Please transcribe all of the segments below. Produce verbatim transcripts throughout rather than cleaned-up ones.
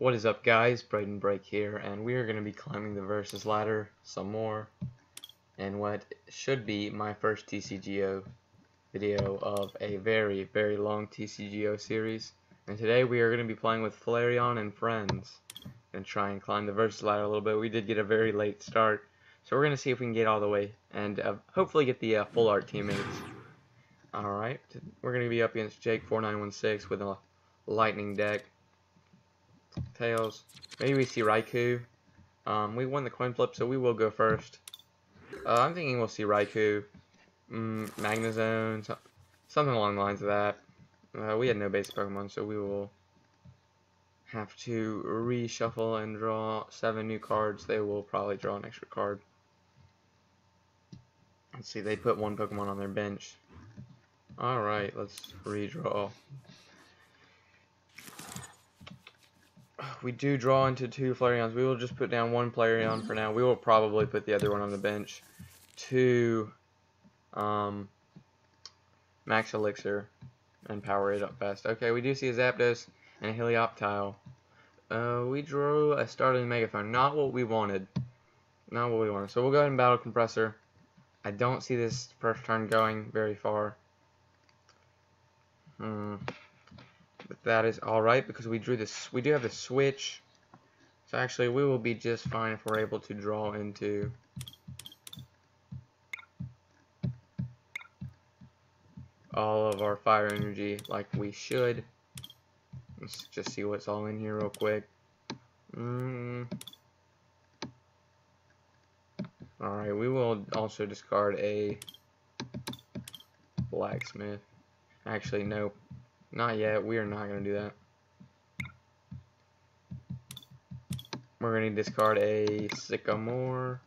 What is up, guys? Braden Brake here, and we are going to be climbing the Versus Ladder some more, and what should be my first T C G O video of a very, very long T C G O series. And today we are going to be playing with Flareon and friends, and try and climb the Versus Ladder a little bit. We did get a very late start, so we're going to see if we can get all the way, and uh, hopefully get the uh, full art teammates. Alright, we're going to be up against Jake four nine one six with a lightning deck. Tails. Maybe we see Raikou. Um, we won the coin flip, so we will go first. Uh, I'm thinking we'll see Raikou. Mm, Magnezone. So something along the lines of that. Uh, we had no base Pokemon, so we will have to reshuffle and draw seven new cards. They will probably draw an extra card. Let's see, they put one Pokemon on their bench. Alright, let's redraw. We do draw into two Flareons. We will just put down one Flareon for now. We will probably put the other one on the bench. Two um, Max Elixir and power it up fast. Okay, we do see a Zapdos and a Helioptile. Uh, we drew a starting Megaphone. Not what we wanted. Not what we wanted. So we'll go ahead and Battle Compressor. I don't see this first turn going very far. Hmm. But that is alright because we drew this. We do have the switch, so actually we will be just fine if we're able to draw into. All of our fire energy like we should. Let's just see what's all in here real quick. Mm. Alright, we will also discard a Blacksmith. Actually, nope. Not yet. We are not going to do that. We're going to discard a Sycamore.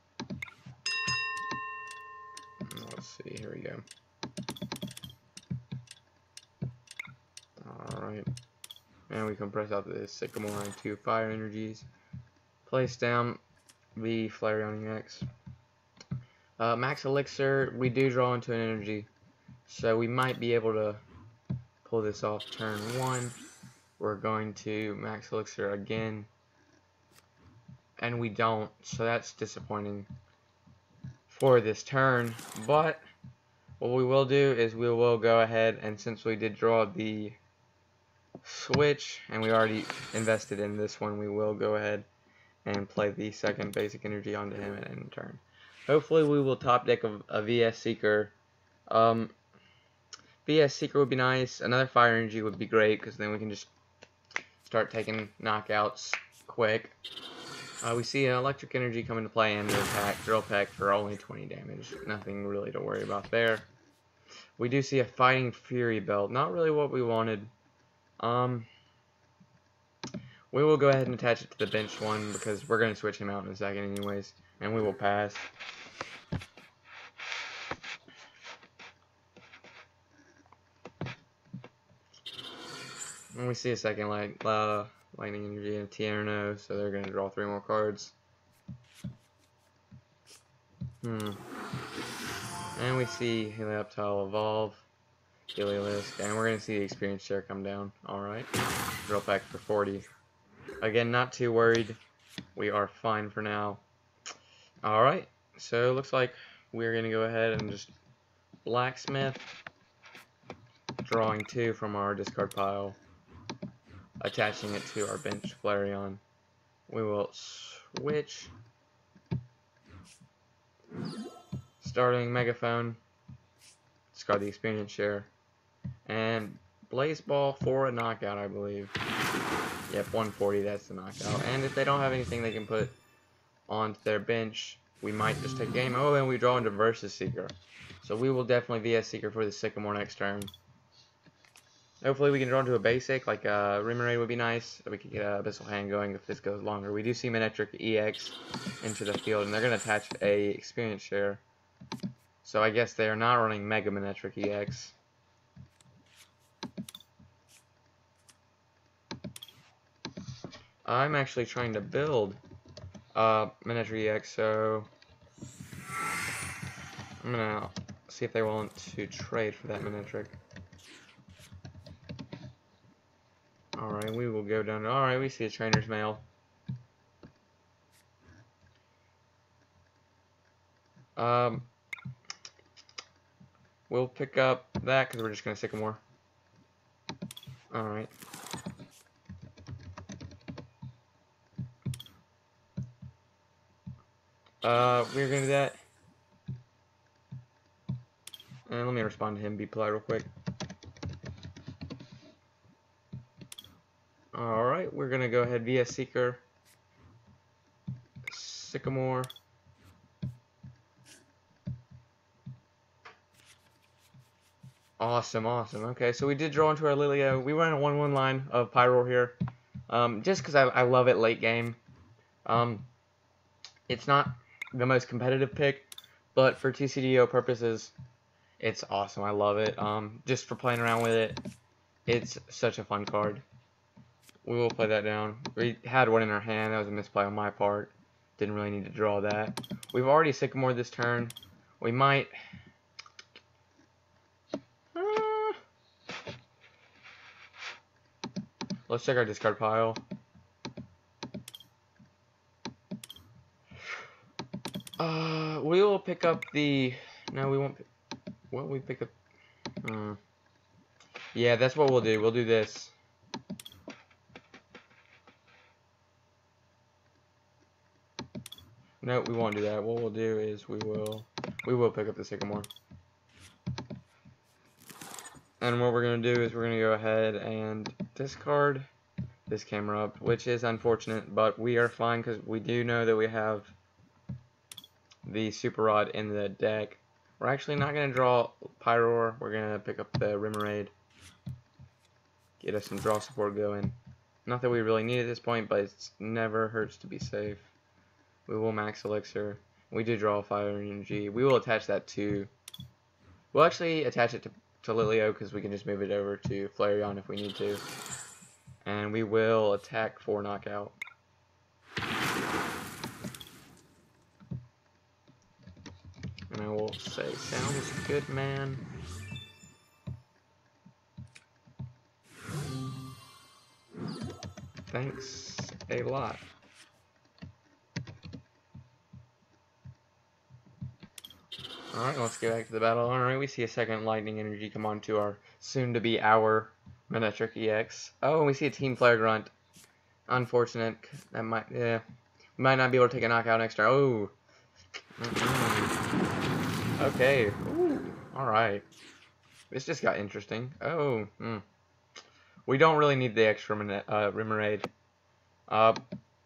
Let's see. Here we go. Alright. And we compress out the Sycamore and two fire energies. Place down the Flareon E X. Uh, Max Elixir. We do draw into an energy. So we might be able to pull this off turn one. We're going to Max Elixir again, and we don't, so that's disappointing for this turn. But what we will do is we will go ahead, and since we did draw the switch and we already invested in this one, we will go ahead and play the second basic energy onto him at end turn. Hopefully we will top deck a, a V S Seeker. um V S Seeker would be nice. Another fire energy would be great, because then we can just start taking knockouts quick. Uh, we see an electric energy come into play and an attack. Drill Peck for only twenty damage. Nothing really to worry about there. We do see a Fighting Fury Belt. Not really what we wanted. Um, we will go ahead and attach it to the bench one, because we're going to switch him out in a second anyways. And we will pass. And we see a second light, uh, lightning energy and Tierno, so they're going to draw three more cards. Hmm. And we see Helioptile evolve, Heliolisk, and we're going to see the Experience Share come down. Alright. Drill Pack for forty. Again, not too worried. We are fine for now. Alright. So it looks like we're going to go ahead and just Blacksmith, drawing two from our discard pile. Attaching it to our bench Flareon. We will switch. Starting Megaphone. Discard the Experience Share. And Blaze Ball for a knockout, I believe. Yep, one forty, that's the knockout. And if they don't have anything they can put onto their bench, we might just take game. Oh, and we draw into Versus Seeker. So we will definitely V S Seeker for the Sycamore next turn. Hopefully we can draw into a basic, like uh, Remoraid would be nice. We could get an Abyssal Hand going if this goes longer. We do see Manectric E X into the field, and they're going to attach a Experience Share. So I guess they are not running Mega Manectric E X. I'm actually trying to build uh, Manectric E X, so I'm going to see if they want to trade for that Manectric. Alright, we will go down. Alright, we see a Trainer's Mail. Um, we'll pick up that because we're just going to Sycamore. Alright. Uh, we're going to do that. And let me respond to him, be polite real quick. Alright, we're going to go ahead, V S Seeker, Sycamore. Awesome, awesome. Okay, so we did draw into our Lilio. We ran a one one line of Pyroar here, um, just because I, I love it late game. Um, it's not the most competitive pick, but for T C G O purposes, it's awesome. I love it. Um, just for playing around with it, it's such a fun card. We will play that down. We had one in our hand. That was a misplay on my part. Didn't really need to draw that. We've already Sycamored this turn. We might... Let's check our discard pile. Uh, we will pick up the... No, we won't... What we pick up... Uh, yeah, that's what we'll do. We'll do this. No, we won't do that. What we'll do is we will... We will pick up the Sycamore. And what we're going to do is we're going to go ahead and... discard this Camerupt, which is unfortunate, but we are fine because we do know that we have the Super Rod in the deck. We're actually not going to draw Pyroar. We're going to pick up the Remoraid, get us some draw support going. Not that we really need it at this point, but it never hurts to be safe. We will Max Elixir. We do draw Fire Energy. We will attach that to... We'll actually attach it to... to Lilio, because we can just move it over to Flareon if we need to. And we will attack for knockout. And I will say, sounds good, man. Thanks a lot. Alright, let's get back to the battle. Alright, we see a second Lightning Energy come on to our soon-to-be our Manectric E X. Oh, and we see a Team Flare Grunt. Unfortunate. That might, yeah. We might not be able to take a knockout next turn. Oh! Mm-hmm. Okay. Alright. This just got interesting. Oh. Mm. We don't really need the extra uh, Remoraid. Uh,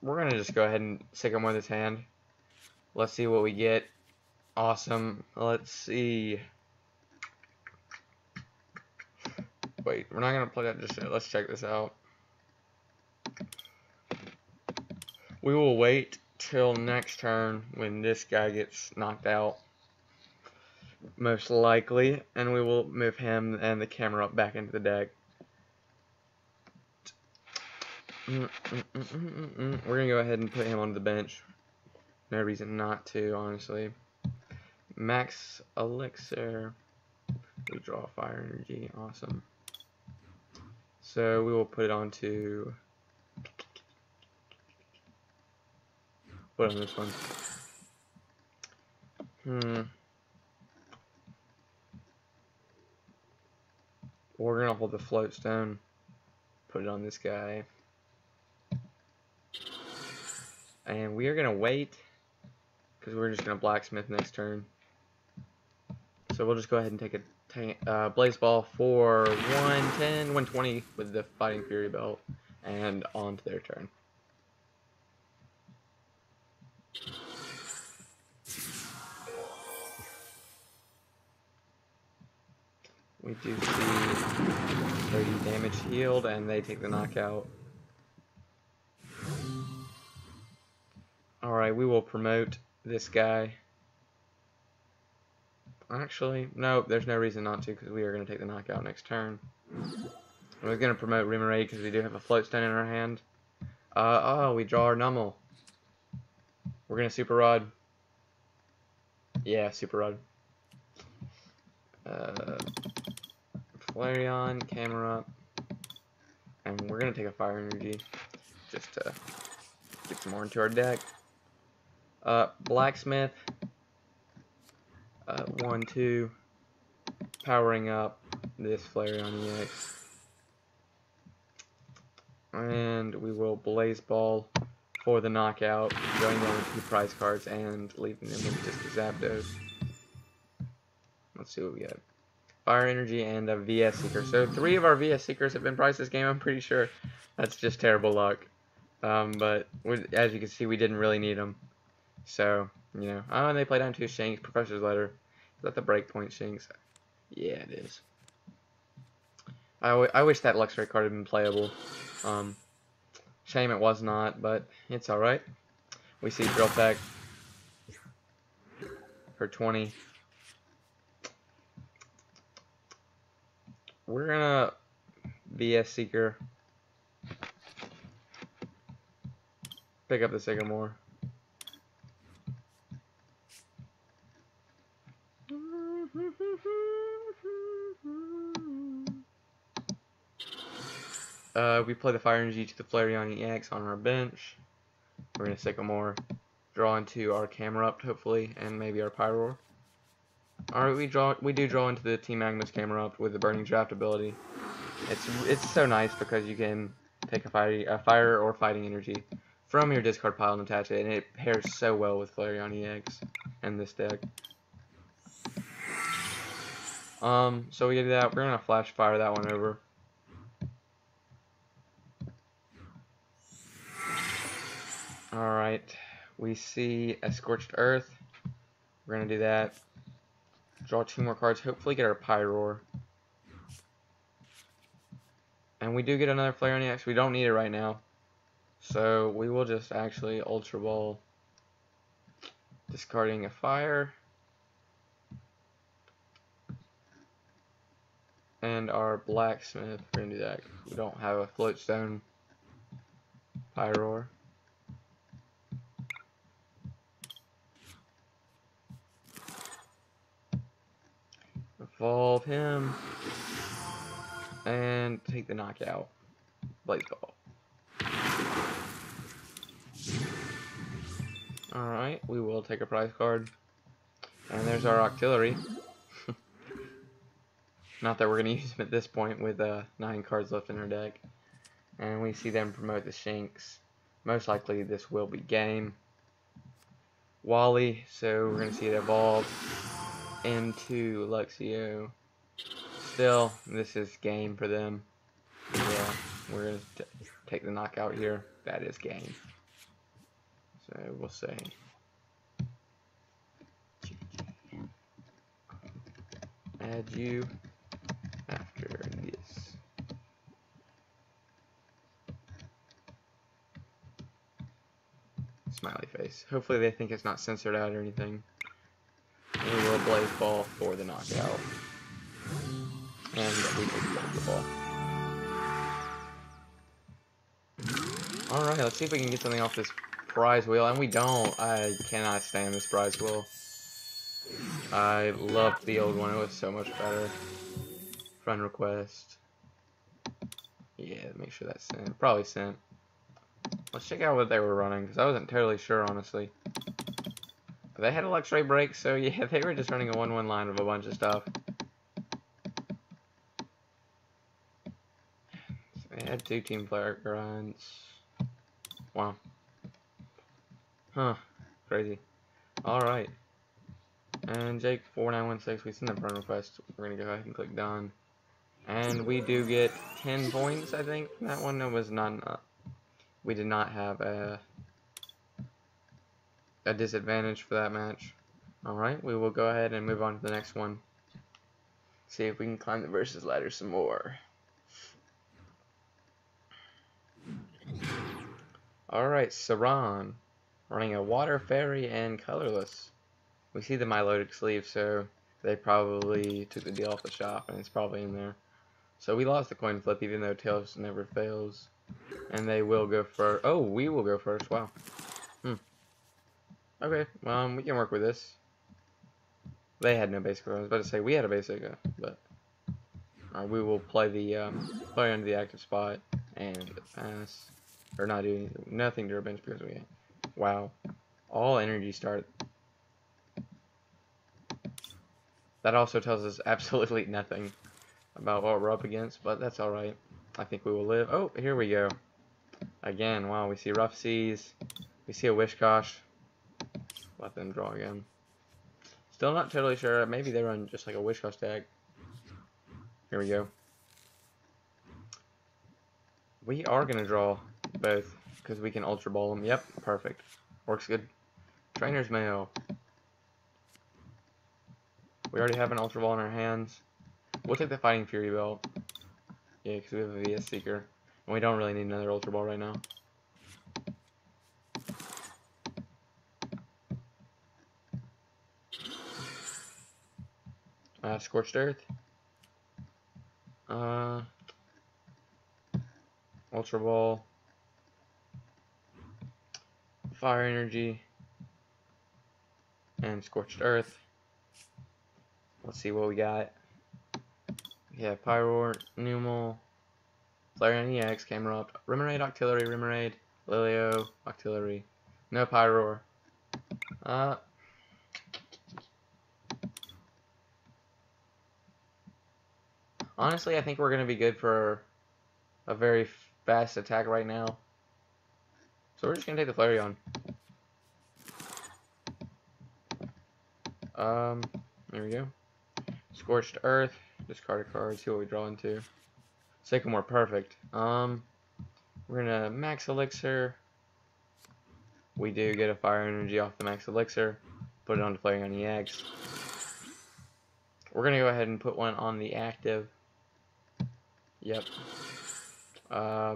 we're gonna just go ahead and Sycamore this hand. Let's see what we get. Awesome. Let's see. Wait, we're not going to play that just yet. Let's check this out. We will wait till next turn when this guy gets knocked out. Most likely. And we will move him and the camera up back into the deck. We're going to go ahead and put him on the bench. No reason not to, honestly. Max Elixir, we draw Fire Energy, awesome. So we will put it on to, what on this one? Hmm. We're going to hold the Floatstone, put it on this guy. And we are going to wait, because we're just going to Blacksmith next turn. So we'll just go ahead and take a uh, Blaze Ball for one ten, one twenty with the Fighting Fury Belt, and on to their turn. We do see thirty damage healed, and they take the knockout. Alright, we will promote this guy. Actually, no, there's no reason not to because we are going to take the knockout next turn. We're going to promote Remoraid because we do have a Floatstone in our hand. Uh, oh, we draw our Numel. We're going to Super Rod. Yeah, Super Rod. Uh, Flareon, Camerupt. And we're going to take a Fire Energy just to get some more into our deck. Uh, Blacksmith. Uh, one, two. Powering up this Flareon E X. And we will Blaze Ball for the knockout, going down with two prize cards and leaving them with just the Zapdos. Let's see what we got. Fire Energy and a V S Seeker. So three of our V S Seekers have been priced this game, I'm pretty sure. That's just terrible luck. Um, but we, as you can see, we didn't really need them. So, you know. Oh, and they play down two Shanks, Professor's Letter. Is that the Breakpoint Shanks? Yeah, it is. I, w I wish that Luxray card had been playable. Um, shame it was not, but it's alright. We see Drill Tech for twenty. We're gonna V S Seeker, pick up the Sycamore. Uh, we play the Fire Energy to the Flareon E X on our bench. We're going to Sycamore, draw into our Camerupt, hopefully, and maybe our Pyroar. Alright, we draw. We do draw into the Team Magnus Camerupt with the Burning Draft ability. It's it's so nice because you can take a fire, a fire or Fighting Energy from your discard pile and attach it, and it pairs so well with Flareon E X and this deck. Um, so we do that. We're going to Flash Fire that one over. Alright, we see a Scorched Earth. We're going to do that. Draw two more cards, hopefully get our Pyroar. And we do get another Flareon E X. We don't need it right now. So we will just actually Ultra Ball, discarding a Fire. And our Blacksmith, we're going to do that. We don't have a Floatstone Pyroar. Evolve him and take the knockout. Blaze Ball. Alright, we will take a prize card. And there's our Octillery. Not that we're going to use him at this point with uh, nine cards left in our deck. And we see them promote the Shanks. Most likely this will be game. Wally, so we're going to see it evolve into Luxio. Still, this is game for them. Yeah, we're going to take the knockout here. That is game. So we'll say add you after this. Smiley face. Hopefully they think it's not censored out or anything. We will Blaze Ball for the knockout. And we will Blaze the Ball. Alright, let's see if we can get something off this prize wheel. And we don't. I cannot stand this prize wheel. I loved the old one. It was so much better. Friend request. Yeah, make sure that's sent. Probably sent. Let's check out what they were running, because I wasn't totally sure, honestly. They had a luxury break, so yeah, they were just running a one one line of a bunch of stuff. So they had two team player grinds. Wow. Huh. Crazy. Alright. And Jake four nine one six, we send the friend request. We're going to go ahead and click done. And we do get ten points, I think. That one was not enough. We did not have a... a disadvantage for that match. Alright, we will go ahead and move on to the next one. See if we can climb the versus ladder some more. Alright, Saran. Running a Water Fairy and Colorless. We see the Milotic sleeve, so they probably took the deal off the shop, and it's probably in there. So we lost the coin flip, even though Tails never fails. And they will go first. Oh, we will go first. Wow. Hmm. Okay, um, we can work with this. They had no basic. I was about to say we had a basic, but uh, we will play the um, play under the active spot and pass. Or not do anything, nothing to our bench because we had. Wow. All energy start. That also tells us absolutely nothing about what we're up against, but that's alright. I think we will live. Oh, here we go. Again, wow, we see Rough Seas. We see a Wishkosh. Let them draw again. Still not totally sure. Maybe they run just like a Wishkosh deck. Here we go. We are going to draw both because we can Ultra Ball them. Yep, perfect. Works good. Trainer's Mail. We already have an Ultra Ball in our hands. We'll take the Fighting Fury Belt. Yeah, because we have a V S Seeker. And we don't really need another Ultra Ball right now. Uh, Scorched Earth. Uh, Ultra Ball. Fire Energy. And Scorched Earth. Let's see what we got. We have Pyroar, Numel, Flareon E X, Camerupt, Remoraid, Octillery, Remoraid, Lilio, Octillery. No Pyroar. Uh, honestly, I think we're going to be good for a very fast attack right now. So we're just going to take the Flareon. Um, there we go. Scorched Earth. Discard a card, see what we draw into. Sycamore, perfect. Um, we're going to Max Elixir. We do get a Fire Energy off the Max Elixir. Put it on the Flareon E X. We're going to go ahead and put one on the active. Yep. Uh,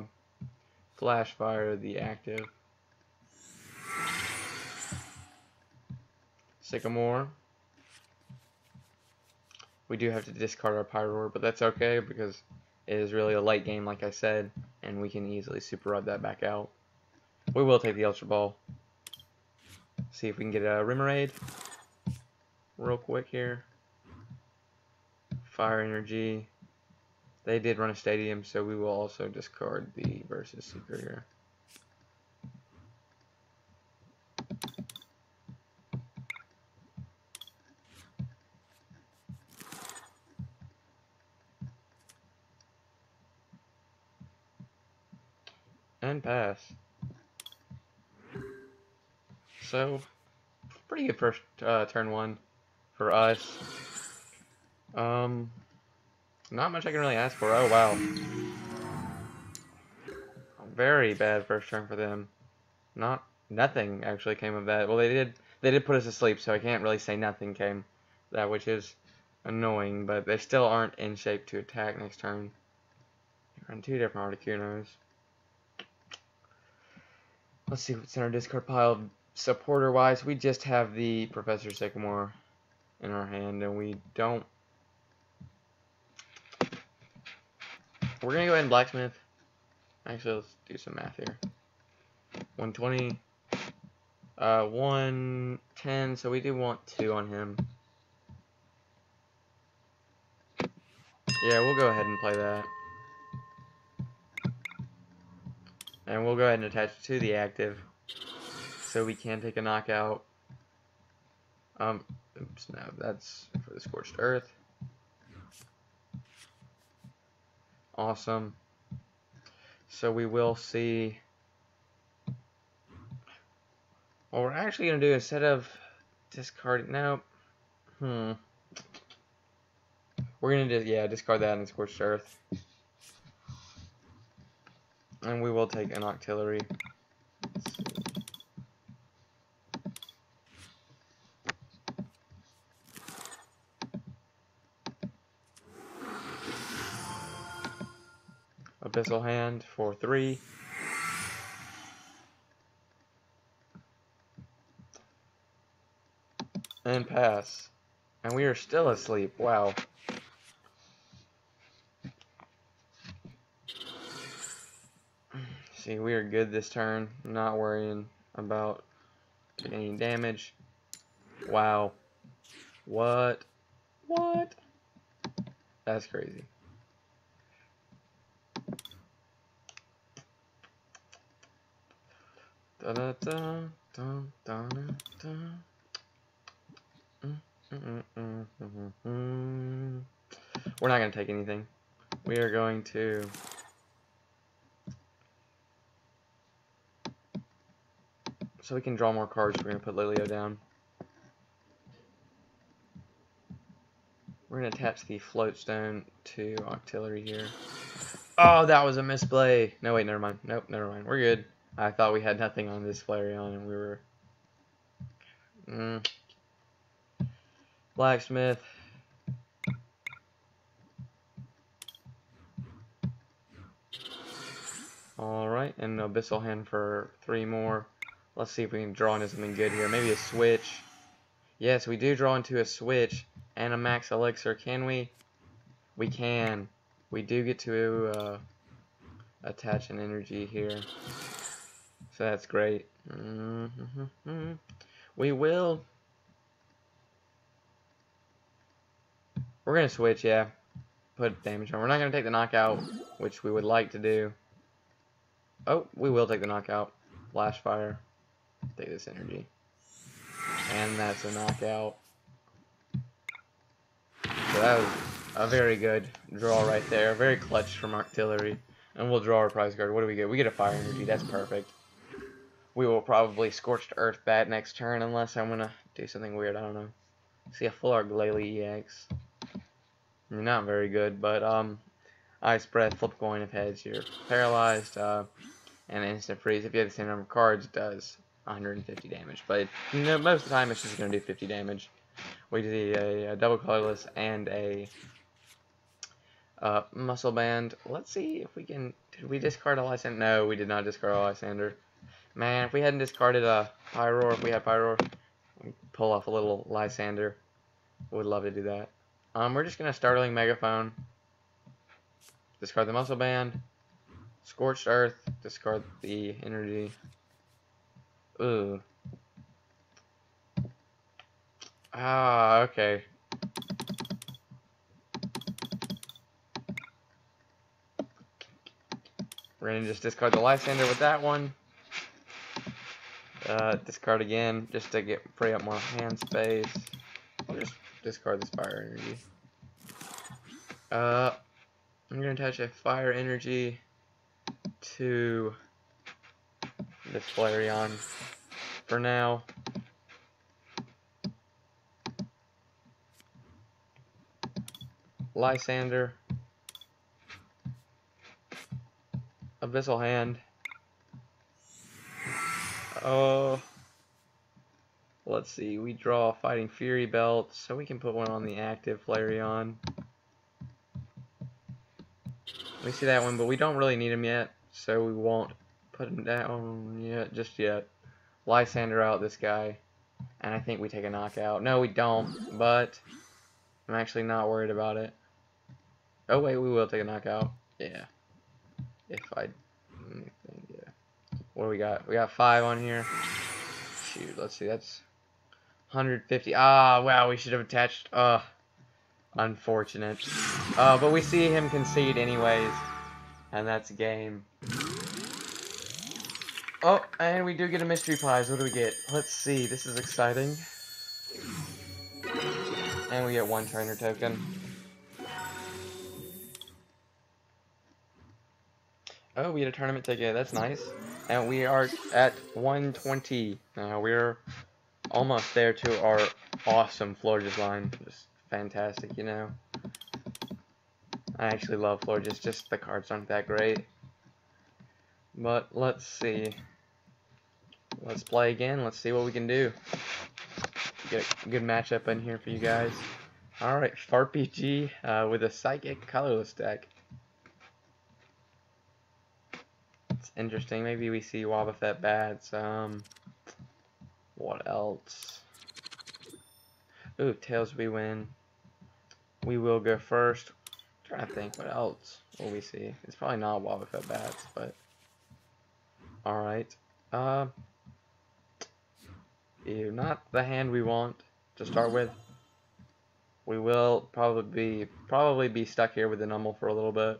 flash Fire the active. Sycamore. We do have to discard our Pyroar, but that's okay because it is really a light game, like I said, and we can easily Super Rod that back out. We will take the Ultra Ball. See if we can get a Remoraid real quick here. Fire Energy. They did run a Stadium, so we will also discard the Versus Seeker here. And pass. So, pretty good first uh, turn one for us. Um, not much I can really ask for. Oh, wow. Very bad first turn for them. Not nothing actually came of that. Well, they did they did put us to sleep, so I can't really say nothing came of that, which is annoying. But they still aren't in shape to attack next turn. They run two different Articunos. Let's see what's in our discard pile. Supporter-wise, we just have the Professor Sycamore in our hand, and we don't... We're going to go ahead and Blacksmith. Actually, let's do some math here. one twenty. Uh, one ten, so we do want two on him. Yeah, we'll go ahead and play that. And we'll go ahead and attach it to the active, so we can take a knockout. Um, oops, no, that's for the Scorched Earth. Awesome. So we will see. What we're actually going to do instead of discarding, no, hmm, we're going to, yeah, discard that and Scorched Earth. And we will take an Octillery. Abyssal Hand for three. And pass. And we are still asleep. Wow. See, we are good this turn. Not worrying about any damage. Wow. What? What? That's crazy. Da da da da da da. We're not going to take anything. We are going to so we can draw more cards. We're going to put Lilio down. We're going to attach the Floatstone to Octillery here. Oh, that was a misplay. No, wait, never mind. Nope, never mind. We're good. I thought we had nothing on this Flareon, and we were... Mm. Blacksmith. Alright, and Abyssal Hand for three more. Let's see if we can draw into something good here. Maybe a switch. Yes, we do draw into a switch and a Max Elixir. Can we? We can. We do get to uh, attach an energy here. So that's great. Mm-hmm. We will. We're going to switch, yeah. Put damage on. We're not going to take the knockout, which we would like to do. Oh, we will take the knockout. Flash fire. Take this energy. And that's a knockout. So that was a very good draw right there. Very clutch from Octillery. And we'll draw our prize card. What do we get? We get a fire energy. That's perfect. We will probably Scorched Earth bat next turn unless I'm going to do something weird. I don't know. See a full Glalie E X. Not very good, but um, Ice Breath, flip coin of heads. You're paralyzed. Uh, and instant freeze. If you have the same number of cards, it does one hundred fifty damage. But you know, most of the time, it's just going to do fifty damage. We do a, a double colorless and a uh, muscle band. Let's see if we can. Did we discard a Lysander? No, we did not discard a Lysander. Man, if we hadn't discarded a Pyroar, if we had Pyroar, we'd pull off a little Lysander. Would love to do that. Um, we're just gonna Startling Megaphone. Discard the muscle band. Scorched Earth. Discard the energy. Ooh. Ah, okay. We're gonna just discard the Lysander with that one. Uh, discard again, just to get free up more hand space. I'll just discard this fire energy. Uh, I'm gonna attach a fire energy to this Flareon for now. Lysander, Abyssal Hand. Oh, let's see. We draw a Fighting Fury Belt, so we can put one on the active Flareon. We see that one, but we don't really need him yet, so we won't put him down yet, just yet. Lysander out this guy, and I think we take a knockout. No, we don't, but I'm actually not worried about it. Oh wait, we will take a knockout. Yeah. If I. What do we got? We got five on here. Shoot, let's see. That's one hundred fifty. Ah, wow, we should have attached. Uh, unfortunate. Uh, but we see him concede anyways. And that's a game. Oh, and we do get a mystery prize. What do we get? Let's see. This is exciting. And we get one trainer token. Oh, we get a tournament ticket. That's nice. And we are at one twenty. Now we're almost there to our awesome Florges line. Just fantastic, you know. I actually love Florges, just the cards aren't that great. But let's see. Let's play again. Let's see what we can do. Get a good matchup in here for you guys. Alright, Farpg uh, with a Psychic Colorless deck. Interesting. Maybe we see Wobbuffet bats. Um, what else? Ooh, tails. We win. We will go first. I'm trying to think. What else will we see? It's probably not Wobbuffet bats, but all right. Uh, ew, not the hand we want to start with. We will probably be, probably be stuck here with the Numel for a little bit.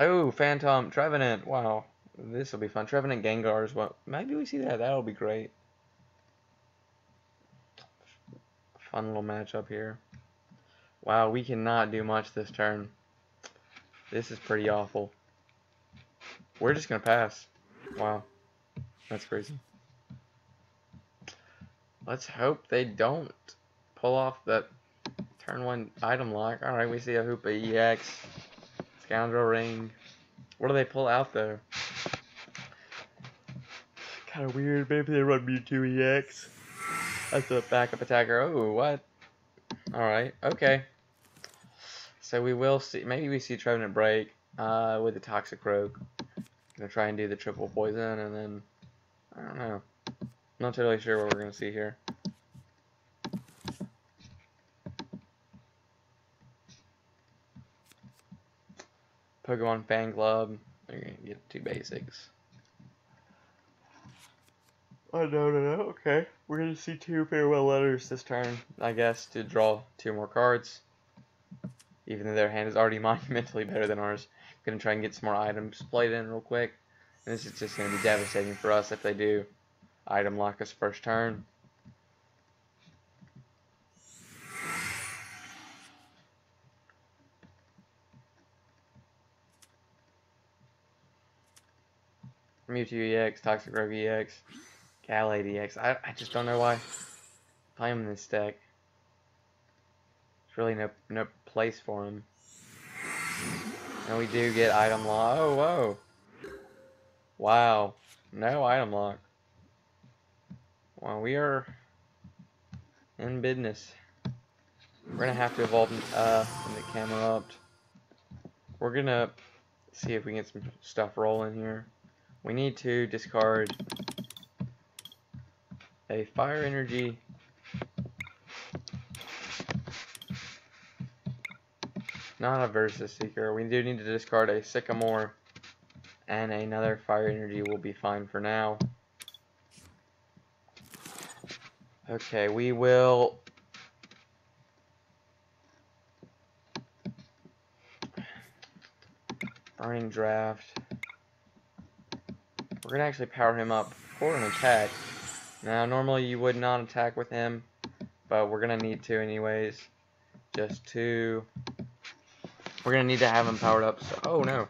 Oh, Phantom, Trevenant, wow. This will be fun. Trevenant Gengar as well. Maybe we see that. That'll be great. Fun little matchup here. Wow, we cannot do much this turn. This is pretty awful. We're just going to pass. Wow. That's crazy. Let's hope they don't pull off that turn one item lock. Alright, we see a Hoopa E X. Scoundrel Ring. What do they pull out there? Kind of weird. Maybe they run Mewtwo E X. That's a backup attacker. Oh, what? Alright, okay. So we will see. Maybe we see Trevenant Brake uh, with the Toxicroak. Gonna try and do the triple poison, and then I don't know. Not totally sure what we're gonna see here. Pokemon Fan Club. They're gonna get two basics. Oh no no no. Okay, we're gonna see two farewell letters this turn, I guess, to draw two more cards. Even though their hand is already monumentally better than ours. Going to try and get some more items played in real quick. And this is just going to be devastating for us if they do item lock us first turn. Mewtwo E X, Toxicroak E X, Gallade E X. I, I just don't know why play him in this deck. There's really no, no place for him. And we do get item lock. Oh, whoa. Wow. No item lock. Well, we are in business. We're going to have to evolve uh, into Camerupt. We're going to see if we can get some stuff rolling here. We need to discard a Fire Energy. Not a V S Seeker. We do need to discard a Sycamore, and another Fire Energy will be fine for now. Okay, we will Burning Draft. We're gonna actually power him up for an attack. Now, normally you would not attack with him, but we're gonna need to anyways. Just to. We're going to need to have him powered up. So, oh, no.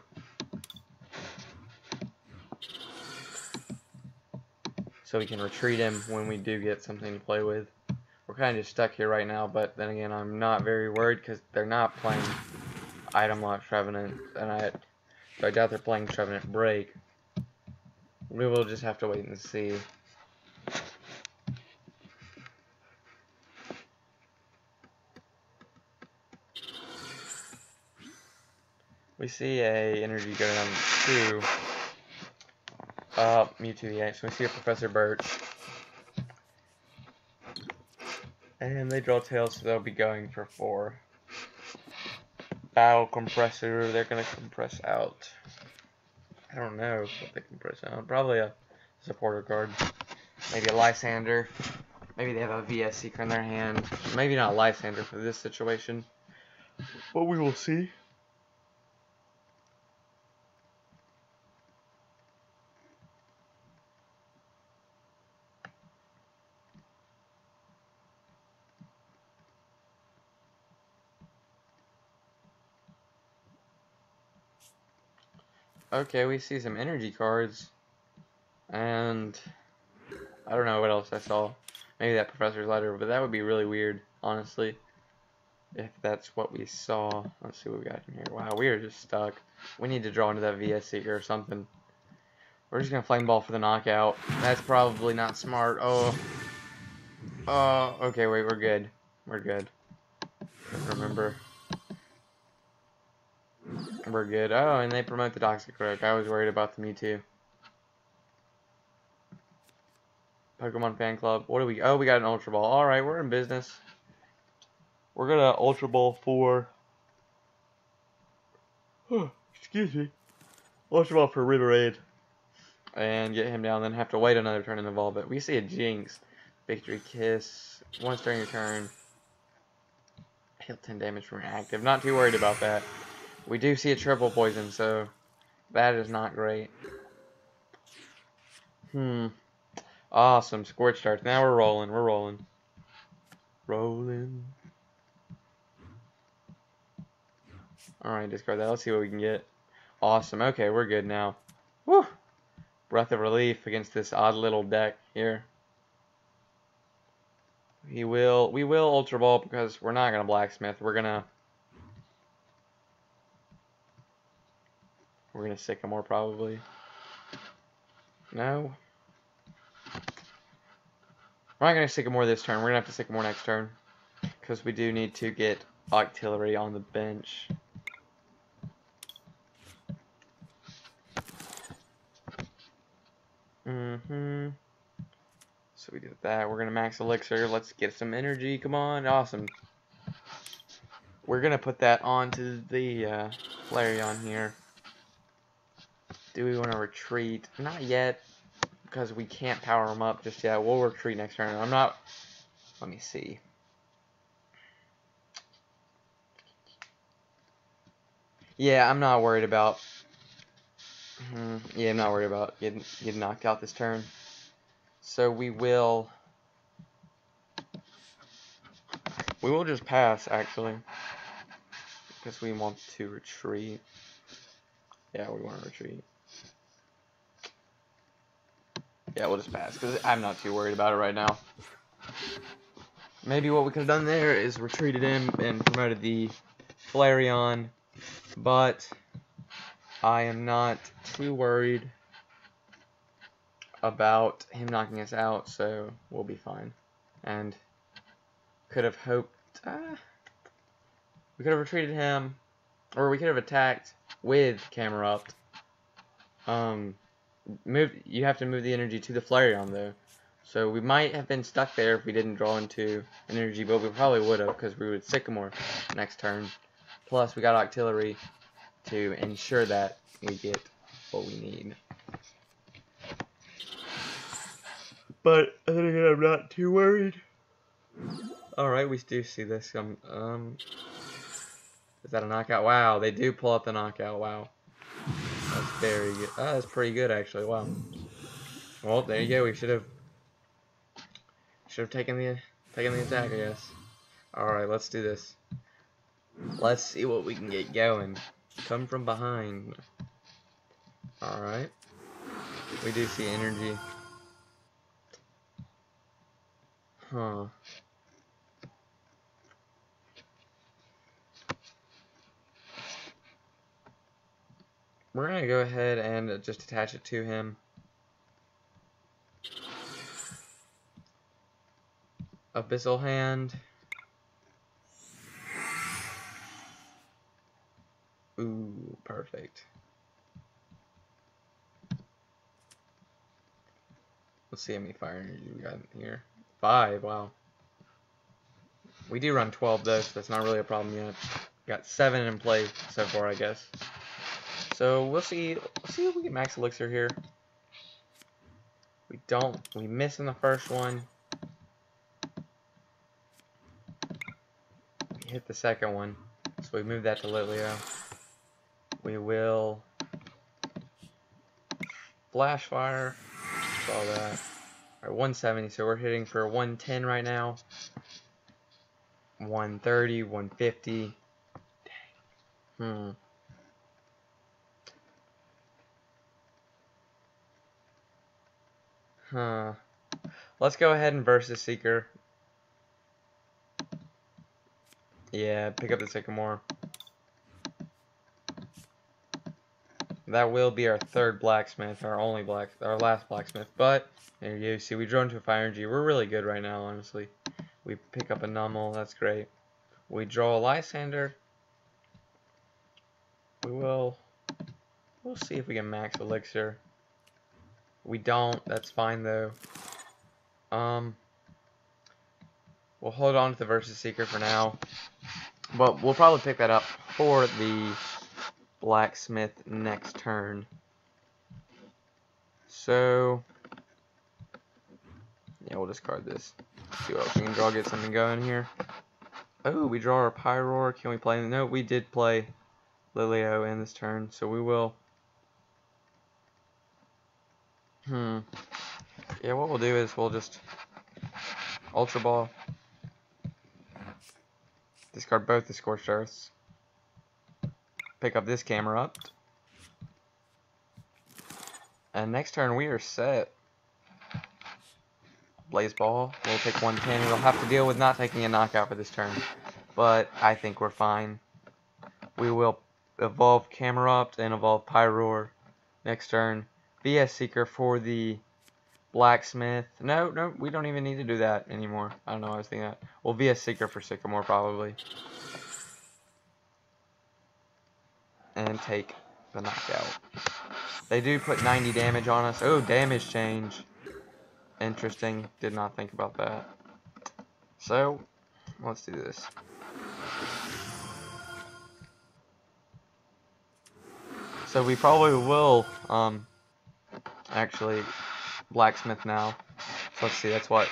So we can retreat him when we do get something to play with. We're kind of just stuck here right now. But then again, I'm not very worried because they're not playing Item Lock Trevenant. And I, so I doubt they're playing Trevenant Break. We will just have to wait and see. We see a energy go down to uh, Mewtwo E X. We see a Professor Birch. And they draw tails, so they'll be going for four. Battle Compressor, they're going to compress out. I don't know what they compress out. Probably a supporter card. Maybe a Lysander. Maybe they have a V S Seeker in their hand. Maybe not a Lysander for this situation. But we will see. Okay, we see some energy cards, and I don't know what else I saw. Maybe that Professor's Letter, but that would be really weird, honestly, if that's what we saw. Let's see what we got in here. Wow, we are just stuck. We need to draw into that V S Seeker or something. We're just going to Flame Ball for the knockout. That's probably not smart. Oh, oh, okay, wait, we're good. We're good. Remember. We're good. Oh, and they promote the Toxicroak. I was worried about the Mewtwo. Pokemon Fan Club. What do we... Oh, we got an Ultra Ball. Alright, we're in business. We're gonna Ultra Ball for... Oh, excuse me. Ultra Ball for Remoraid. And get him down, then have to wait another turn and evolve it. We see a Jinx. Victory Kiss. Once during your turn. Heal ten damage from your active. Not too worried about that. We do see a triple poison, so That is not great. Hmm. Awesome. Scorched Earth. Now we're rolling. We're rolling. Rolling. Alright, discard that. Let's see what we can get. Awesome. Okay, we're good now. Woo! Breath of relief against this odd little deck here. He will, we will Ultra Ball because we're not going to Blacksmith. We're going to... We're going to Sycamore probably. No. We're not going to Sycamore this turn. We're going to have to Sycamore next turn. Because we do need to get Octillery on the bench. Mm-hmm. So we did that. We're going to Max Elixir. Let's get some energy. Come on. Awesome. We're going to put that onto the uh, Flareon here. Do we want to retreat? Not yet, because we can't power them up just yet. We'll retreat next turn. I'm not... Let me see. Yeah, I'm not worried about... Mm-hmm. Yeah, I'm not worried about getting, getting knocked out this turn. So we will... We will just pass, actually. Because we want to retreat. Yeah, we want to retreat. Yeah, we'll just pass, because I'm not too worried about it right now. Maybe what we could have done there is retreated him and promoted the Flareon, but I am not too worried about him knocking us out, so we'll be fine. And could have hoped... Uh, we could have retreated him, or we could have attacked with Camerupt. Um... Move. You have to move the energy to the Flareon, though. So we might have been stuck there if we didn't draw into an energy, but we probably would have, because we would Sycamore next turn. Plus, we got Octillery to ensure that we get what we need. But, I think I'm not too worried. Alright, we do see this. Um, um, is that a knockout? Wow, they do pull up the knockout. Wow. That's very good. Oh, that's pretty good, actually. Wow. Well, there you go. We should have should have taken the taken the attack, I guess. All right, let's do this. Let's see what we can get going. Come from behind. All right. We do see energy. Huh. We're going to go ahead and just attach it to him. Abyssal Hand. Ooh, perfect. Let's see how many fire energy we got in here. Five, wow. We do run twelve, though, so that's not really a problem yet. Got seven in play so far, I guess. So we'll see. We'll see if we get Max Elixir here. We don't. We miss in the first one. We hit the second one. So we move that to Lilio. We will flash fire. Saw that. Alright, one seventy. So we're hitting for one ten right now. one thirty, one fifty. Dang. Hmm. Huh. Let's go ahead and versus Seeker. Yeah, pick up the Sycamore. That will be our third Blacksmith, our only black, our last Blacksmith. But there you go. See, we draw into a Fire Energy. We're really good right now, honestly. We pick up a Numel. That's great. We draw a Lysander. We will. We'll see if we can Max Elixir. We don't. That's fine, though. Um, we'll hold on to the Versus Seeker for now. But we'll probably pick that up for the Blacksmith next turn. So, yeah, we'll discard this. See what else we can draw, get something going here. Oh, we draw our Pyroar. Can we play? No, we did play Lilio in this turn, so we will Hmm. Yeah, what we'll do is we'll just Ultra Ball. Discard both the Scorched Earths. Pick up this Camerupt. And next turn we are set. Blaze Ball. We'll take one ten. We'll have to deal with not taking a knockout for this turn. But I think we're fine. We will evolve Camerupt and evolve Pyroar next turn. V S Seeker for the Blacksmith. No, no, we don't even need to do that anymore. I don't know, I was thinking that. Well, V S Seeker for Sycamore, probably. And take the knockout. They do put ninety damage on us. Oh, damage change. Interesting. Did not think about that. So, let's do this. So we probably will, um, actually... Blacksmith now. So let's see, that's what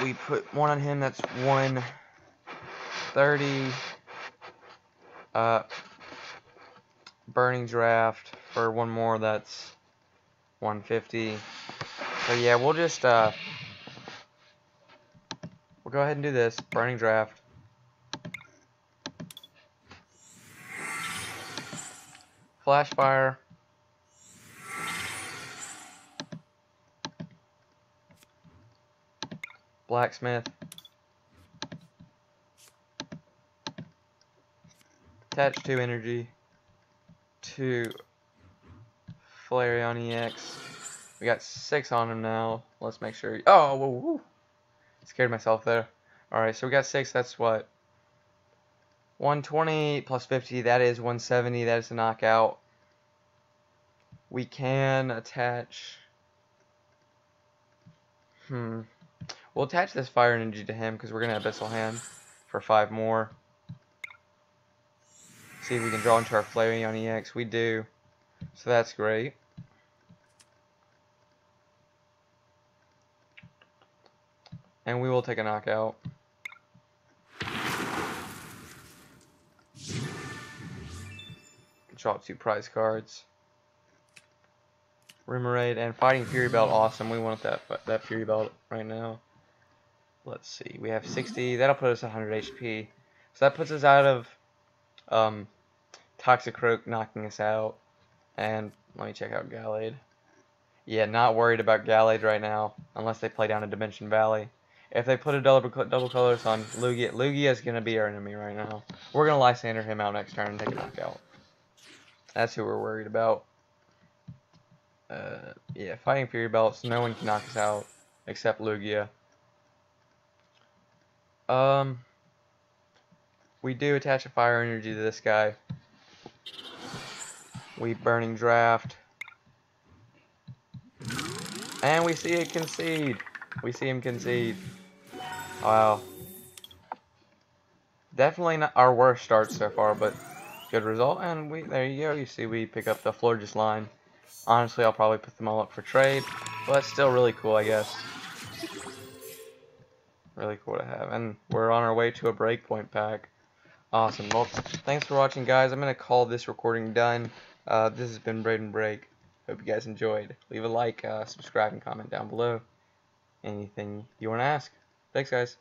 we put one on him. That's one thirty. Uh, Burning Draft for one more. That's one fifty. So yeah, we'll just uh, we'll go ahead and do this Burning Draft. Flash Fire. Blacksmith. Attach two energy to Flareon E X. We got six on him now. Let's make sure. Oh, whoa, whoa. Scared myself there. Alright, so we got six. That's what? one twenty plus fifty. That is one seventy. That is a knockout. We can attach. Hmm. We'll attach this fire energy to him because we're going to Abyssal Hand for five more. See if we can draw into our Flareon E X. We do. So that's great. And we will take a knockout. Drop two prize cards. Remoraid and Fighting Fury Belt. Awesome. We want that, that Fury Belt right now. Let's see, we have sixty, that'll put us one hundred H P. So that puts us out of um, Toxicroak knocking us out. And let me check out Gallade. Yeah, not worried about Gallade right now, unless they play down a Dimension Valley. If they put a double, double colors on Lugia, Lugia is going to be our enemy right now. We're going to Lysander him out next turn and take a knockout. That's who we're worried about. Uh, yeah, Fighting Fury Belts, no one can knock us out except Lugia. Um, we do attach a fire energy to this guy. We Burning Draft. And we see it concede. We see him concede. Wow. Definitely not our worst start so far, but good result. And we there you go. You see we pick up the Florges line. Honestly, I'll probably put them all up for trade, but still really cool, I guess. Really cool to have, and we're on our way to a breakpoint pack. Awesome. Well, thanks for watching, guys. I'm gonna call this recording done. Uh, this has been Braden Brake. Hope you guys enjoyed. Leave a like, uh, subscribe, and comment down below. Anything you want to ask. Thanks, guys.